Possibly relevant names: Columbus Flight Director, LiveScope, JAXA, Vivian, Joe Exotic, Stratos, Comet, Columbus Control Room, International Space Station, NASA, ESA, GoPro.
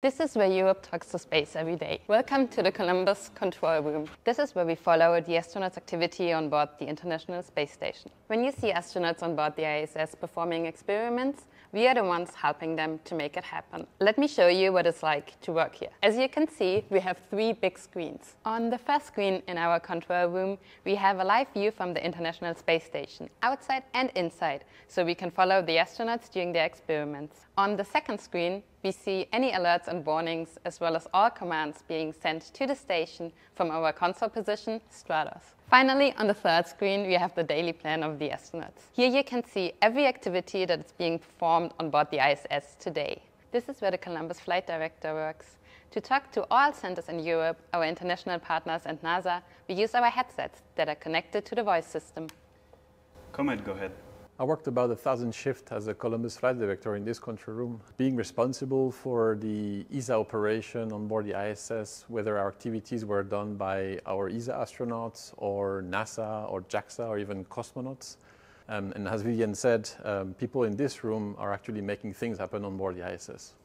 This is where Europe talks to space every day. Welcome to the Columbus Control Room. This is where we follow the astronauts' activity on board the International Space Station. When you see astronauts on board the ISS performing experiments, we are the ones helping them to make it happen. Let me show you what it's like to work here. As you can see, we have three big screens. On the first screen in our control room, we have a live view from the International Space Station, outside and inside, so we can follow the astronauts during their experiments. On the second screen, we see any alerts and warnings, as well as all commands being sent to the station from our console position, Stratos. Finally, on the third screen, we have the daily plan of the astronauts. Here you can see every activity that is being performed on board the ISS today. This is where the Columbus Flight Director works. To talk to all centers in Europe, our international partners and NASA, we use our headsets that are connected to the voice system. Comet, go ahead. I worked about 1,000 shifts as a Columbus Flight Director in this control room, being responsible for the ESA operation on board the ISS, whether our activities were done by our ESA astronauts or NASA or JAXA or even cosmonauts. And as Vivian said, people in this room are actually making things happen on board the ISS.